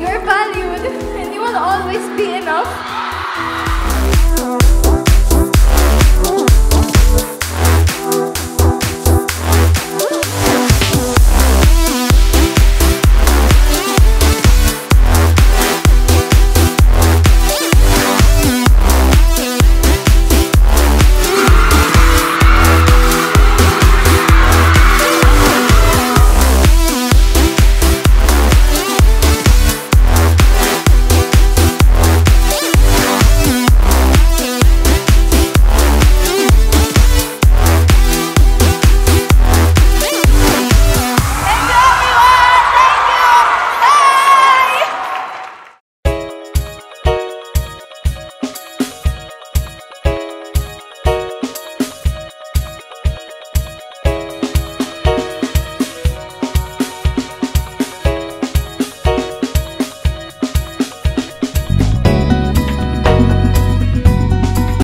You're valued and you will always be enough.